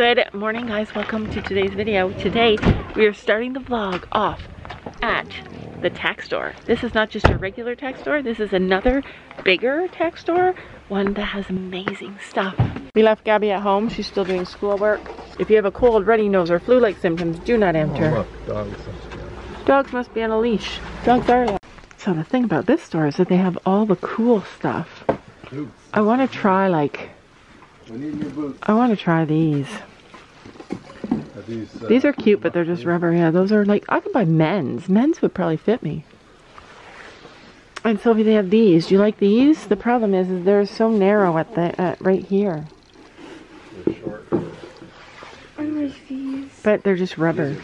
Good morning, guys. Welcome to today's video. Today we are starting the vlog off at the tack store. This is not just a regular tack store. This is another bigger tack store, one that has amazing stuff. We left Gabby at home. She's still doing schoolwork. If you have a cold, runny nose, or flu-like symptoms, do not enter. Dogs must be on a leash. Dogs are allowed. So the thing about this store is that they have all the cool stuff. I want to try these. These are cute, but they're just rubber. Yeah, those are like, I could buy men's. Men's would probably fit me. And Sylvie, they have these. Do you like these? The problem is they're so narrow at the right here. They're short. I like these. But they're just rubber.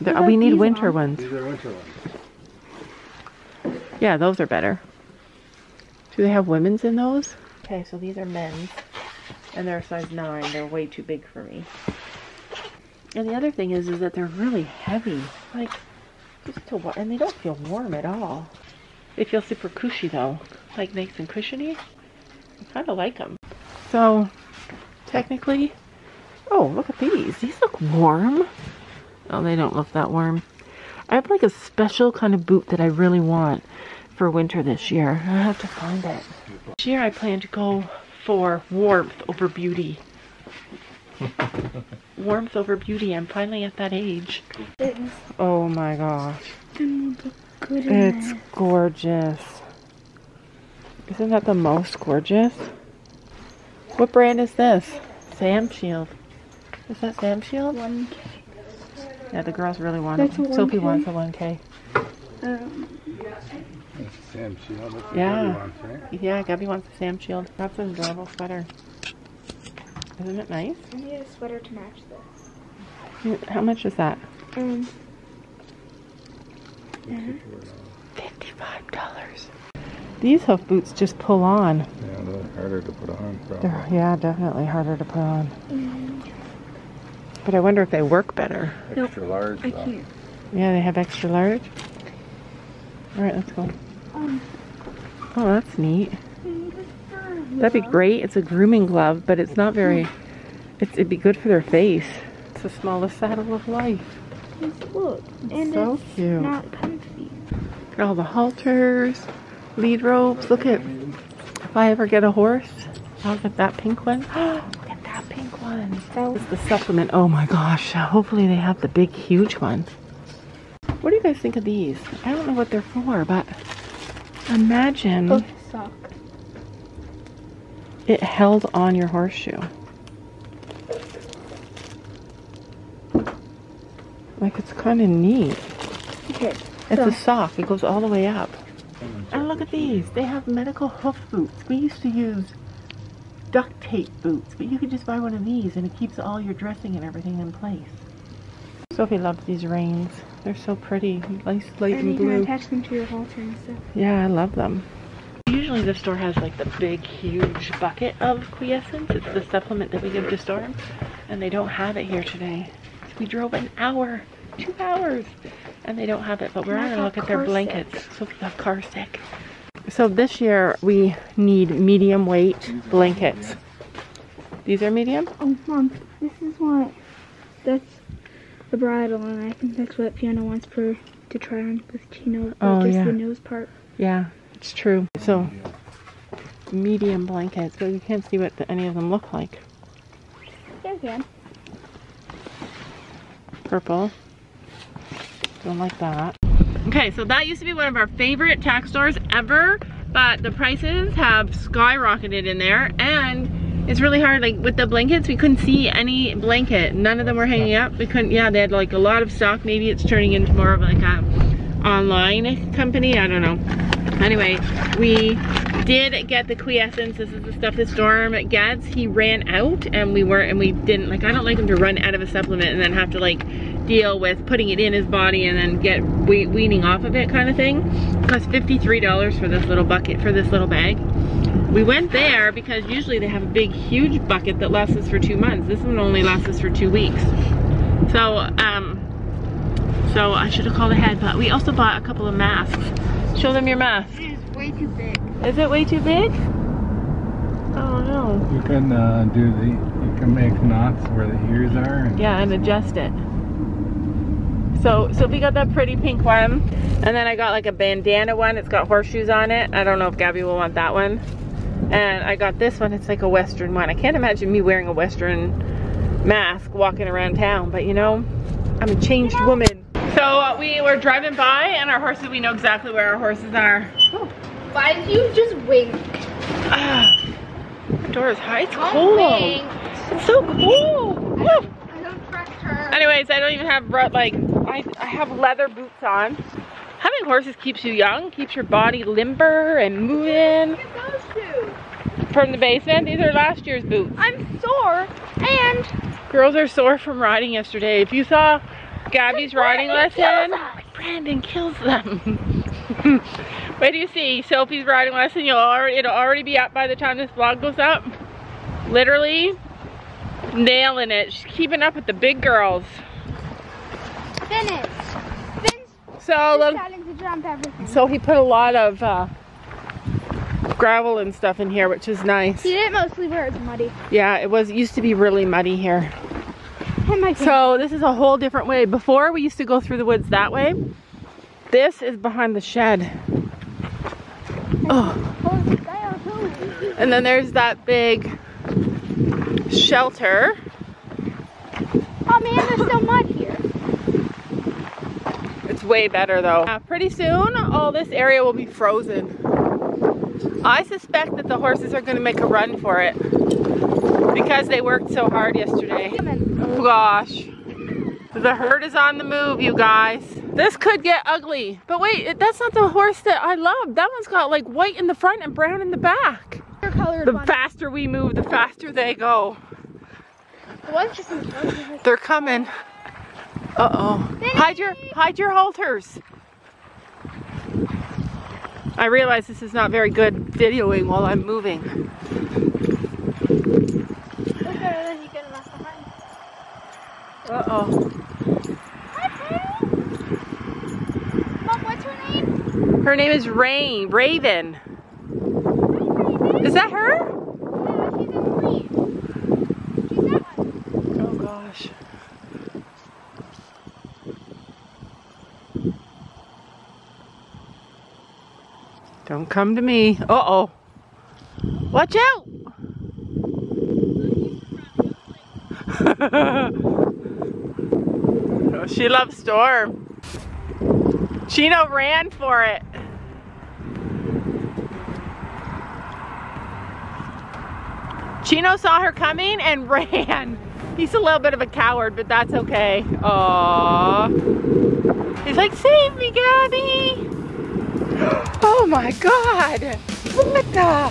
They're, we need winter ones. These are winter ones. Yeah, those are better. Do they have women's in those? Okay, so these are men's. And they're size 9. They're way too big for me. And the other thing is that they're really heavy. Like, just to what? And they don't feel warm at all. They feel super cushy though. Like nice and cushiony. I kind of like them. So, technically... Oh, look at these. These look warm. Oh, they don't look that warm. I have like a special kind of boot that I really want for winter this year. I have to find it. This year I plan to go for warmth over beauty. Warmth over beauty. I'm finally at that age. Oh my gosh. It's gorgeous. Isn't that the most gorgeous? What brand is this? Samshield. Is that Samshield? 1K. Yeah, the girls really want it. Sophie wants a 1K. That's a Samshield. That's yeah. Wants, right? Yeah, Gabby wants a Samshield. That's an adorable sweater. Isn't it nice? I need a sweater to match this. How much is that? $55. These hoof boots just pull on. Yeah, they're harder to put on. Probably. Yeah, definitely harder to put on. But I wonder if they work better. Extra large. I can't. Yeah, they have extra large. All right, let's go. Oh, that's neat. That'd be great. It's a grooming glove, but it's not very... It'd be good for their face. It's the smallest saddle of life. Look, and so it's cute. Not comfy. Got all the halters, lead ropes. Look at... If I ever get a horse, I'll get that pink one. Look at that pink one. That was the supplement. Oh my gosh. Hopefully they have the big, huge one. What do you guys think of these? I don't know what they're for, but imagine... Oh, sock. It held on your horseshoe. Like, it's kind of neat. Okay, it's a sock. It goes all the way up. And look at these. They have medical hoof boots. We used to use duct tape boots, but you could just buy one of these and it keeps all your dressing and everything in place. Sophie loves these reins. They're so pretty. Nice light and blue. You can attach them to your halter and stuff. Yeah, I love them. Usually the store has like the big, huge bucket of quiescence. It's the supplement that we give to storms. And they don't have it here today. We drove an hour, 2 hours, and they don't have it, but we're going to look at their blankets. So we got car sick. So this year we need medium weight blankets. These are medium? Oh, Mom, this is what, that's the bridle, and I think that's what Fiona wants for to try on with Chino, just the nose part. Yeah, it's true. So medium blankets, but you can't see what any of them look like. Yeah, yeah. Purple. Don't like that. Okay, so that used to be one of our favorite tack stores ever, but the prices have skyrocketed in there, and it's really hard. Like with the blankets, we couldn't see any blanket. None of them were hanging up. We couldn't, yeah, they had like a lot of stock. Maybe it's turning into more of like a online company. I don't know. Anyway, we did get the quiescence. This is the stuff that Storm gets. He ran out, and we didn't like, I don't like him to run out of a supplement and then have to like deal with putting it in his body and then get weaning off of it kind of thing. It cost $53 for this little bucket, for this little bag. We went there because usually they have a big huge bucket that lasts us for 2 months. This one only lasts us for 2 weeks. So so I should have called ahead, but we also bought a couple of masks. Show them your mask. It is way too big. Is it way too big? Oh no. You can you can make knots where the ears are. And yeah, and adjust it. So we got that pretty pink one, and then I got like a bandana one. It's got horseshoes on it. I don't know if Gabby will want that one. And I got this one. It's like a Western one. I can't imagine me wearing a Western mask walking around town, but you know, I'm a changed woman. So we were driving by, and our horses, we know exactly where our horses are. Oh. Why did you just wink? Dora's high. It's cold. It's so cold. I don't trust her. Anyways, I don't even have like, I have leather boots on. Having horses keeps you young, keeps your body limber and moving. From the basement. These are last year's boots. I'm sore, and girls are sore from riding yesterday. If you saw Gabby's riding lesson, Brandon kills them. Wait till you see Sophie's riding lesson. It'll already be up by the time this vlog goes up. Literally nailing it. She's keeping up with the big girls. Finish. So he put a lot of gravel and stuff in here, which is nice. He did mostly where it's muddy. Yeah, it used to be really muddy here. So this is a whole different way. Before, we used to go through the woods that way. This is behind the shed. Oh. And then there's that big shelter. Oh man, there's so mud here. It's way better though. Pretty soon, all this area will be frozen. I suspect that the horses are going to make a run for it because they worked so hard yesterday. Oh gosh. The herd is on the move, you guys. This could get ugly. But wait, that's not the horse that I love. That one's got like white in the front and brown in the back. The faster we move, the faster they go. They're coming. Uh-oh. Hide your halters. I realize this is not very good videoing while I'm moving. Uh-oh. Mom, what's her name? Her name is Raven. Is that her? Yeah, she's in the lead. She's that one. Oh gosh. Don't come to me. Uh-oh. Watch out! Oh, she loves storm. Chino ran for it. Chino saw her coming and ran. He's a little bit of a coward, but that's okay. Aww. He's like, save me, Gabby! Oh my god! What the?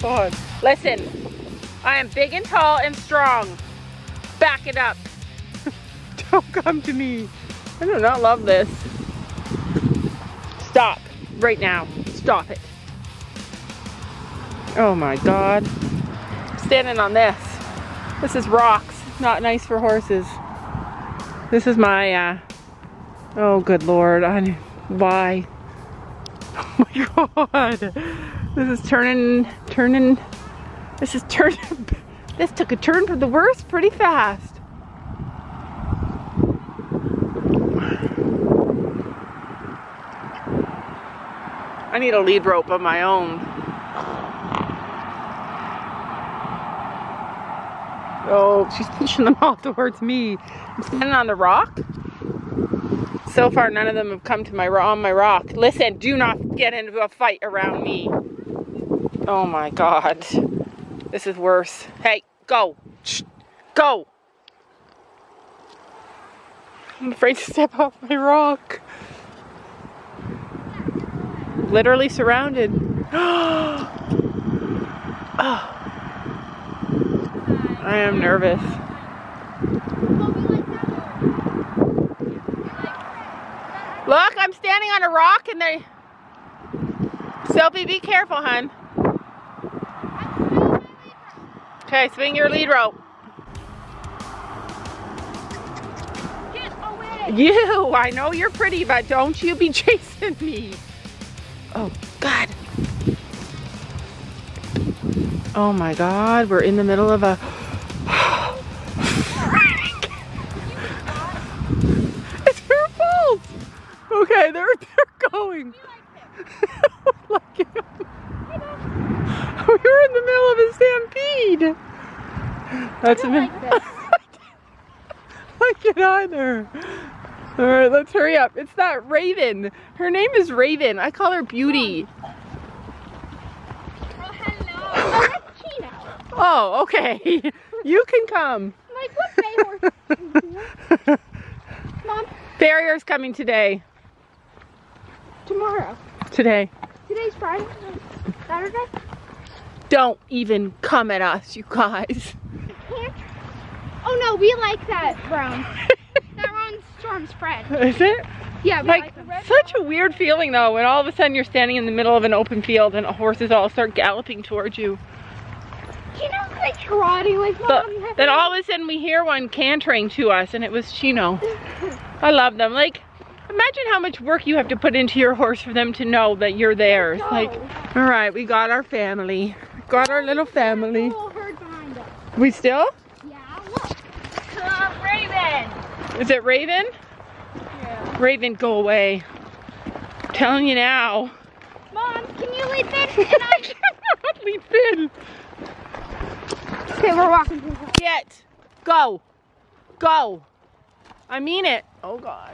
God. Listen, I am big and tall and strong. Back it up. Don't come to me. I do not love this. Stop. Right now. Stop it. Oh my god. I'm standing on this. This is rocks. Not nice for horses. This is my, oh good lord. Why? Oh my god. This is turning. This took a turn for the worse pretty fast. I need a lead rope of my own. Oh, she's pushing them all towards me. I'm standing on the rock. So far, none of them have come to my rock. Listen, do not get into a fight around me. Oh my god. This is worse. Hey, go. Shh. Go. I'm afraid to step off my rock. Literally surrounded. Oh. I am nervous. Look, I'm standing on a rock and they... Sophie, be careful, hun. Okay, swing your lead rope. Get away! You! I know you're pretty, but don't you be chasing me. Oh, God. Oh my God, we're in the middle of a... It's her fault! Okay, they're going. Like him. We were in the middle of a stampede. That's a minute. Like it either. All right, let's hurry up. It's that Raven. Her name is Raven. I call her Beauty. Oh, hello. Oh, that's Chino. Oh, okay. You can come. Like, what barrier? Mom. Barrier's coming today. Tomorrow. Today. Today's Friday. Saturday. Don't even come at us, you guys. Oh no, we like that brown. That wrong storm's spread. Is it? Yeah, we like such a weird feeling though when all of a sudden you're standing in the middle of an open field and horses all start galloping towards you. You know, like karate, like Mom. Then all of a sudden we hear one cantering to us, and it was Chino. I love them. Like, imagine how much work you have to put into your horse for them to know that you're theirs. No. Like, all right, we got our family. Got our little family. Whole herd behind us. We still? Yeah, look. Raven. Is it Raven? Yeah. Raven, go away. I'm telling you now. Mom, can you lead Finn? I cannot lead Finn. Okay, we're walking. Get. Go. Go. I mean it. Oh, God.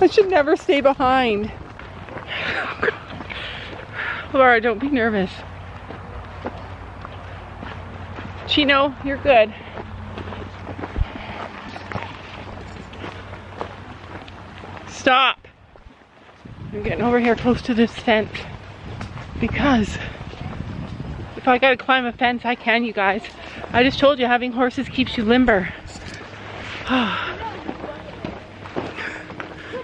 I should never stay behind. Oh God. Laura, don't be nervous. Chino, you're good. Stop. I'm getting over here close to this fence because if I gotta climb a fence, I can, you guys. I just told you having horses keeps you limber.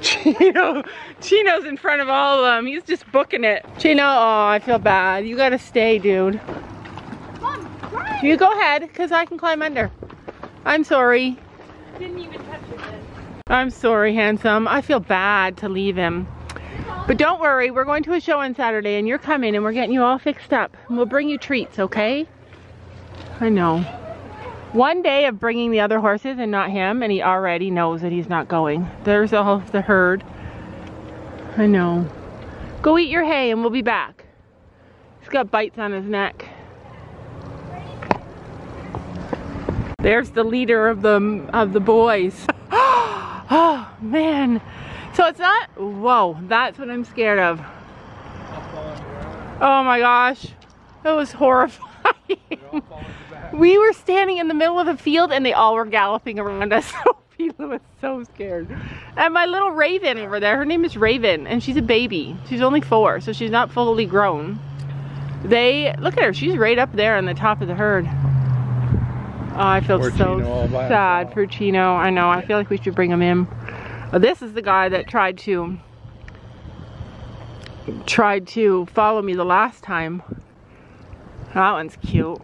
Chino's in front of all of them. He's just booking it. Chino, oh, I feel bad. You gotta stay, dude. Mom, run. You go ahead, because I can climb under. I'm sorry. Didn't even touch it. I'm sorry, handsome. I feel bad to leave him. But don't worry, we're going to a show on Saturday, and you're coming, and we're getting you all fixed up. And we'll bring you treats, okay? I know. One day of bringing the other horses and not him, and he already knows that he's not going. There's all of the herd. I know. Go eat your hay and we'll be back. He's got bites on his neck. There's the leader of the boys. Oh man. So it's not, whoa, that's what I'm scared of. Oh my gosh. That was horrifying. We were standing in the middle of a field and they all were galloping around us. Pila was so scared. And my little Raven over there, her name is Raven and she's a baby. She's only 4, so she's not fully grown. They, look at her, she's right up there on the top of the herd. Oh, I feel so sad for Chino. I know, I feel like we should bring him in. Oh, this is the guy that tried to follow me the last time. That one's cute.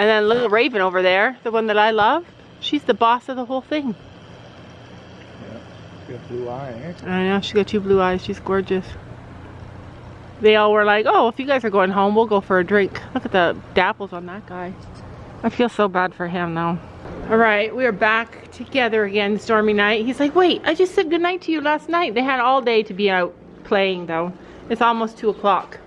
And then little Raven over there, the one that I love, she's the boss of the whole thing. Yeah, she got blue eyes. I know, she got 2 blue eyes. She's gorgeous. They all were like, oh, if you guys are going home, we'll go for a drink. Look at the dapples on that guy. I feel so bad for him though. All right, we are back together again, stormy night. He's like, wait, I just said goodnight to you last night. They had all day to be out playing though. It's almost 2 o'clock.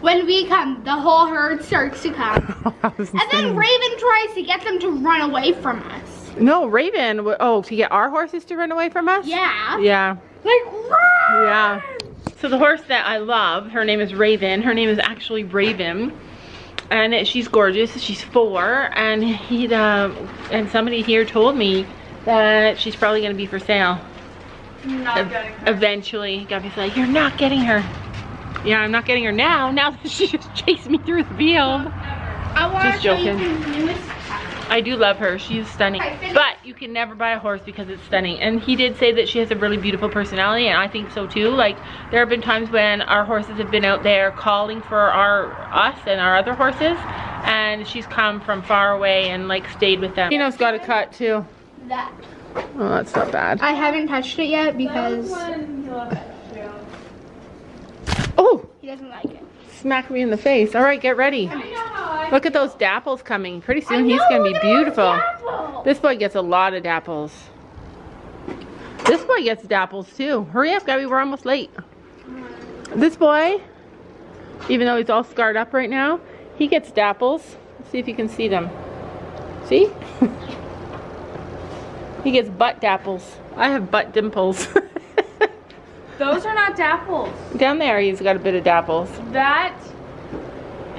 When we come, the whole herd starts to come. And then Raven tries to get them to run away from us. No, Raven, oh, to get our horses to run away from us? Yeah. Yeah. Like, run! Yeah. So the horse that I love, her name is Raven. Her name is actually Raven. And she's gorgeous, she's 4. And somebody here told me that she's probably gonna be for sale. Not getting her. Eventually, Gabby's like, you're not getting her. Yeah, I'm not getting her now that she just chased me through the field. Just joking. I do love her, she's stunning. But you can never buy a horse because it's stunning. And he did say that she has a really beautiful personality, and I think so too. Like, there have been times when our horses have been out there calling for us and our other horses, and she's come from far away and like stayed with them. Chino's got a cut too. That. Oh, that's not bad. I haven't touched it yet because... He doesn't like it. smack me in the face. All right, get ready. Look at those dapples coming. Pretty soon he's going to be beautiful. This boy gets a lot of dapples. This boy gets dapples too. Hurry up, Gabby, we're almost late. This boy, even though he's all scarred up right now, he gets dapples. Let's see if you can see them. See? He gets butt dapples. I have butt dimples. Those are not dapples. Down there he's got a bit of dapples. That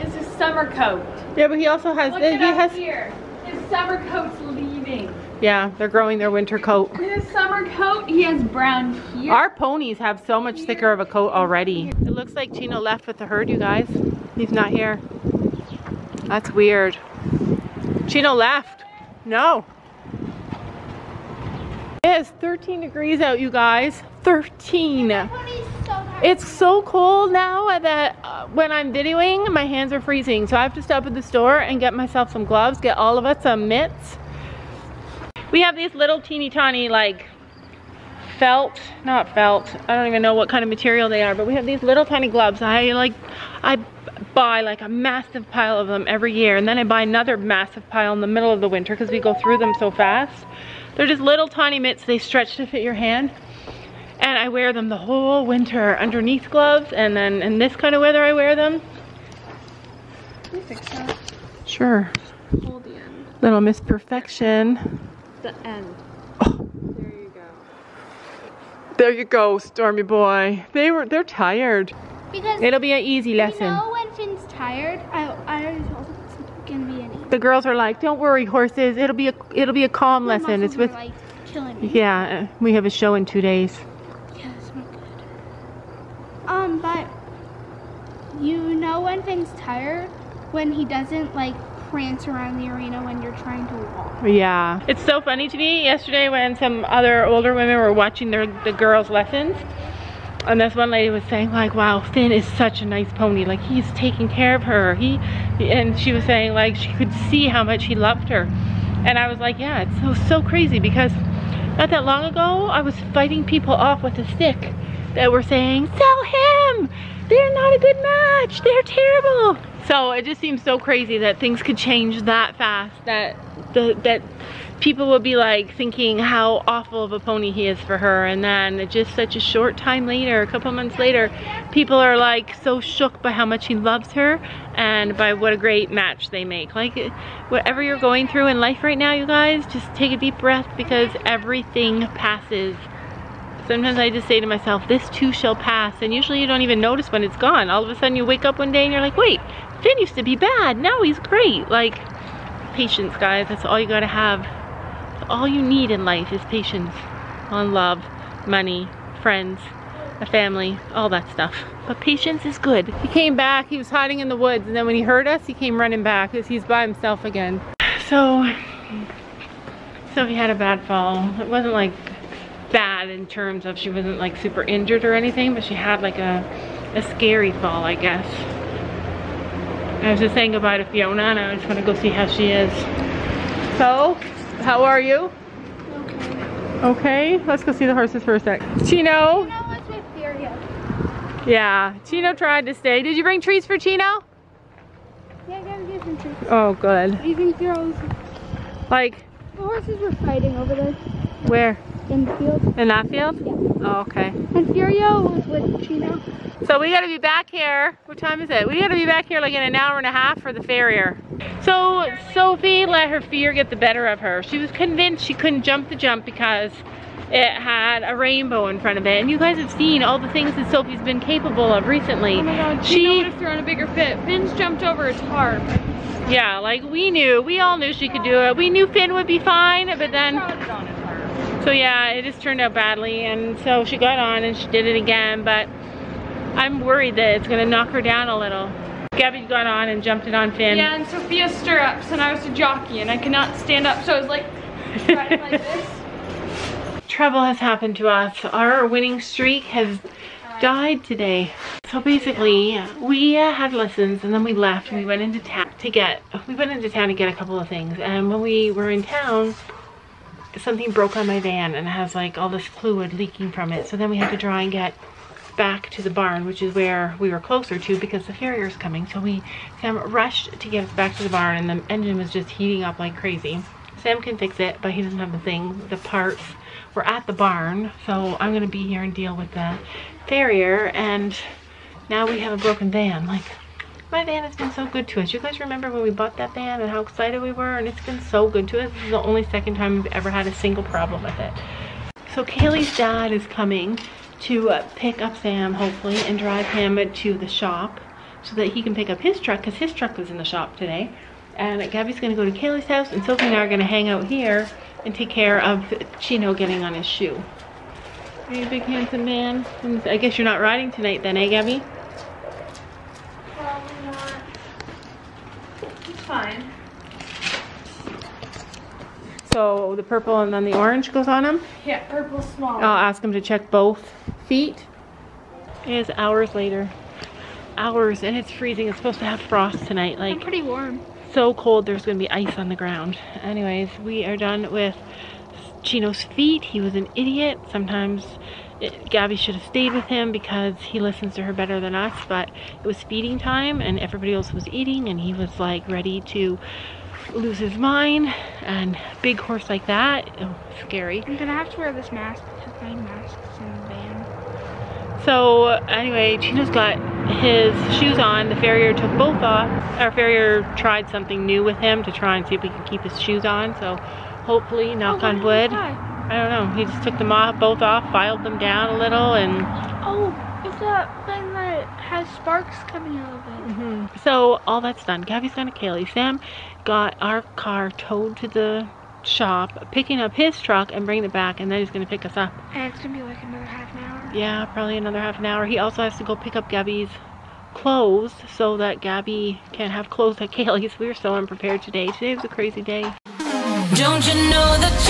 is his summer coat. Yeah, but he also has... Look at up here. His summer coat's leaving. Yeah, they're growing their winter coat. His summer coat, he has brown here. Our ponies have so much thicker of a coat already. It looks like Chino left with the herd, you guys. He's not here. That's weird. Chino left. No. It is 13 degrees out, you guys. 13. It's so cold now that when I'm videoing, my hands are freezing. So I have to stop at the store and get myself some gloves, get all of us some mitts. We have these little teeny tiny like felt, not felt. I don't even know what kind of material they are, but we have these little tiny gloves. I buy like a massive pile of them every year, and then I buy another massive pile in the middle of the winter because we go through them so fast. They're just little tiny mitts. They stretch to fit your hand. And I wear them the whole winter underneath gloves. And then in this kind of weather, I wear them. Can you fix that? Sure. Hold the end. Little Miss Perfection. The end. Oh. There you go. There you go, Stormy boy. They're tired. Because it'll be an easy lesson. You know when Finn's tired, I already told him it's gonna be an easy. The girls are like, "Don't worry, horses. It'll be a calm lesson." It's with. Like, killing me. Yeah, we have a show in 2 days. Yeah, that's not good. But you know when Finn's tired, when he doesn't like prance around the arena when you're trying to walk. Yeah, it's so funny to me. Yesterday, when some other older women were watching the girls' lessons. And this one lady was saying like, wow, Finn is such a nice pony. Like, he's taking care of her. And she was saying like, she could see how much he loved her. And I was like, yeah, it's so crazy because not that long ago, I was fighting people off with a stick that were saying, sell him. They're not a good match. They're terrible. So it just seems so crazy that things could change that fast, that people will be like thinking how awful of a pony he is for her, and then just such a short time later, a couple months later, people are like so shook by how much he loves her and by what a great match they make. Like, whatever you're going through in life right now, you guys, just take a deep breath because everything passes. Sometimes I just say to myself, this too shall pass, and usually you don't even notice when it's gone. All of a sudden you wake up one day and you're like, wait, Finn used to be bad, now he's great. Like, patience, guys, that's all you gotta have. All you need in life is patience on love, money, friends, a family, all that stuff. But patience is good. He came back, he was hiding in the woods, and then when he heard us, he came running back because he's by himself again. So he had a bad fall. It wasn't like bad in terms of she wasn't like super injured or anything, but she had like a scary fall, I guess. I was just saying goodbye to Fiona, and I just want to go see how she is. So, how are you? Okay. Okay, let's go see the horses for a sec. Chino was with Furio. Yeah, Chino tried to stay. Did you bring treats for Chino? Yeah, I gotta get some treats. Oh, good. Even Furio. Like? The horses were fighting over there. Where? In the field. In that field? Yeah. Oh, okay. And Furio was with Chino. So we gotta be back here. What time is it? We gotta be back here like in an hour and a half for the farrier. So Sophie let her fear get the better of her. She was convinced she couldn't jump the jump because it had a rainbow in front of it. And you guys have seen all the things that Sophie's been capable of recently. Oh my God, she would have thrown a bigger fit. Finn's jumped over his tarp. Yeah, like we all knew she could do it. We knew Finn would be fine, but then... So yeah, it just turned out badly. And so she got on and she did it again, but I'm worried that it's gonna knock her down a little. Gabby got on and jumped it on Finn. Yeah, and Sophia's stirrups, and I was a jockey, and I could not stand up, so I was like, riding like this. Trouble has happened to us. Our winning streak has died today. So basically, we had lessons, and then we left, and we went into town to get a couple of things. And when we were in town, something broke on my van, and it has like all this fluid leaking from it. So then we had to try and get back to the barn, which is where we were closer to because the farrier is coming. So Sam rushed to get us back to the barn, and the engine was just heating up like crazy. Sam can fix it, but he doesn't have the things, the parts. We're at the barn, so I'm gonna be here and deal with the farrier. And now we have a broken van. Like, my van has been so good to us. You guys remember when we bought that van and how excited we were, and it's been so good to us. This is the only second time we've ever had a single problem with it. So Kaylee's dad is coming to pick up Sam, hopefully, and drive him to the shop so that he can pick up his truck, because his truck was in the shop today. And Gabby's gonna go to Kaylee's house, and Sophie and I are gonna hang out here and take care of Chino getting on his shoe. Are you a big handsome man? I guess you're not riding tonight then, eh, Gabby? Probably not. It's fine. So the purple and then the orange goes on him? Yeah, purple's small. I'll ask him to check both feet. It is hours later. Hours, and it's freezing. It's supposed to have frost tonight. Like, I'm pretty warm. So cold, there's gonna be ice on the ground. Anyways, we are done with Chino's feet. He was an idiot. Sometimes Gabby should have stayed with him because he listens to her better than us, but it was feeding time and everybody else was eating, and he was like ready to lose his mind. And a big horse like that, oh, scary. I'm gonna have to wear this mask because my mask's in the van. So anyway, Chino's got his shoes on. The farrier took both off. Our farrier tried something new with him to try and see if we could keep his shoes on. So hopefully, knock on wood. I don't know. He just took them off, both off, filed them down a little, and oh, it's that thing that has sparks coming out of it. Mm-hmm. So all that's done. Gabby's gone to Kaylee. Sam got our car towed to the shop, picking up his truck and bringing it back, and then he's gonna pick us up. And it's gonna be like another half an hour. Yeah, probably another half an hour. He also has to go pick up Gabby's clothes so that Gabby can have clothes at Kaylee's. We were so unprepared today. Today was a crazy day. Don't you know that